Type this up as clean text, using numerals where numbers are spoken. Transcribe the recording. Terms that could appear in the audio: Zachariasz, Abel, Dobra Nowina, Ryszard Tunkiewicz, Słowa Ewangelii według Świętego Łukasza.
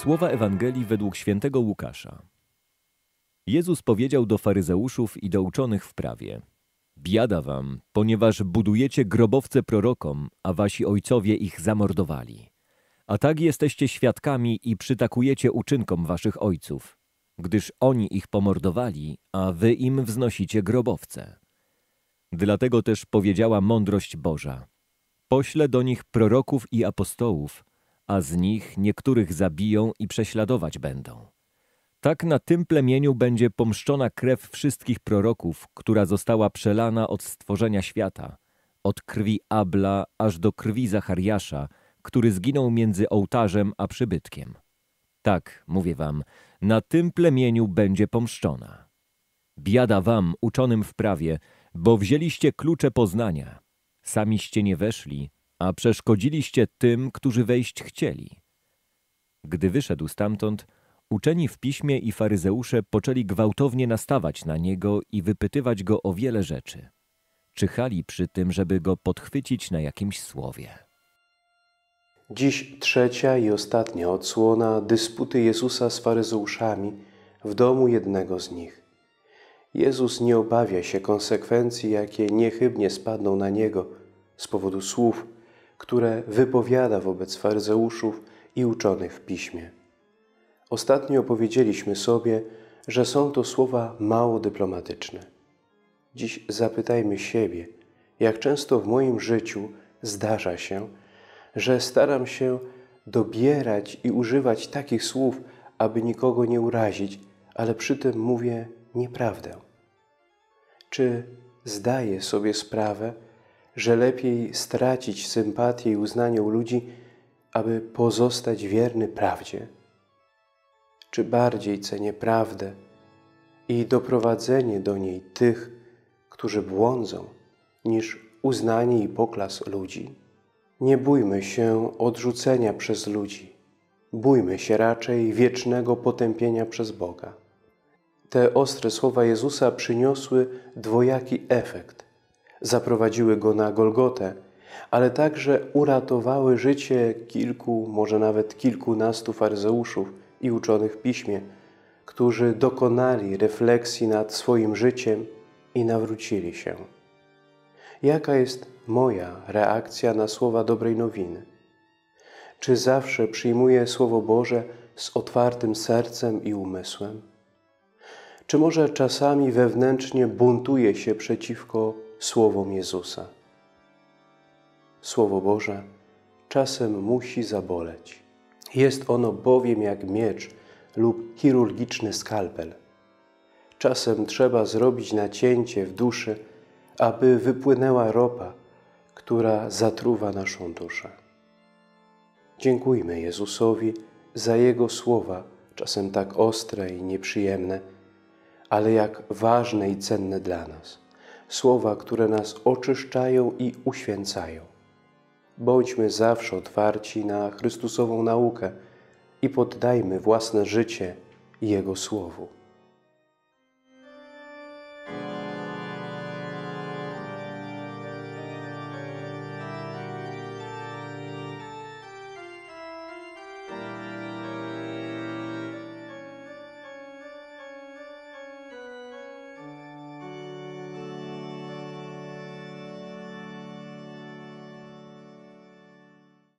Słowa Ewangelii według Świętego Łukasza. Jezus powiedział do faryzeuszów i do uczonych w prawie: biada wam, ponieważ budujecie grobowce prorokom, a wasi ojcowie ich zamordowali. A tak jesteście świadkami i przytakujecie uczynkom waszych ojców, gdyż oni ich pomordowali, a wy im wznosicie grobowce. Dlatego też powiedziała mądrość Boża: poślę do nich proroków i apostołów, a z nich niektórych zabiją i prześladować będą. Tak na tym plemieniu będzie pomszczona krew wszystkich proroków, która została przelana od stworzenia świata, od krwi Abla aż do krwi Zachariasza, który zginął między ołtarzem a przybytkiem. Tak, mówię wam, na tym plemieniu będzie pomszczona. Biada wam, uczonym w prawie, bo wzięliście klucze poznania. Samiście nie weszli, a przeszkodziliście tym, którzy wejść chcieli. Gdy wyszedł stamtąd, uczeni w piśmie i faryzeusze poczęli gwałtownie nastawać na niego i wypytywać go o wiele rzeczy. Czyhali przy tym, żeby go podchwycić na jakimś słowie. Dziś trzecia i ostatnia odsłona dysputy Jezusa z faryzeuszami w domu jednego z nich. Jezus nie obawia się konsekwencji, jakie niechybnie spadną na niego z powodu słów, które wypowiada wobec faryzeuszów i uczonych w piśmie. Ostatnio powiedzieliśmy sobie, że są to słowa mało dyplomatyczne. Dziś zapytajmy siebie, jak często w moim życiu zdarza się, że staram się dobierać i używać takich słów, aby nikogo nie urazić, ale przy tym mówię nieprawdę. Czy zdaję sobie sprawę, że lepiej stracić sympatię i uznanie u ludzi, aby pozostać wierny prawdzie? Czy bardziej cenię prawdę i doprowadzenie do niej tych, którzy błądzą, niż uznanie i poklas ludzi? Nie bójmy się odrzucenia przez ludzi. Bójmy się raczej wiecznego potępienia przez Boga. Te ostre słowa Jezusa przyniosły dwojaki efekt. Zaprowadziły Go na Golgotę, ale także uratowały życie kilku, może nawet kilkunastu faryzeuszów i uczonych w piśmie, którzy dokonali refleksji nad swoim życiem i nawrócili się. Jaka jest moja reakcja na słowa dobrej nowiny? Czy zawsze przyjmuję Słowo Boże z otwartym sercem i umysłem? Czy może czasami wewnętrznie buntuję się przeciwko słowom Jezusa? Słowo Boże czasem musi zaboleć. Jest ono bowiem jak miecz lub chirurgiczny skalpel. Czasem trzeba zrobić nacięcie w duszy, aby wypłynęła ropa, która zatruwa naszą duszę. Dziękujmy Jezusowi za Jego słowa, czasem tak ostre i nieprzyjemne, ale jak ważne i cenne dla nas. Słowa, które nas oczyszczają i uświęcają. Bądźmy zawsze otwarci na Chrystusową naukę i poddajmy własne życie Jego Słowu.